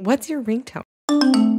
What's your ringtone?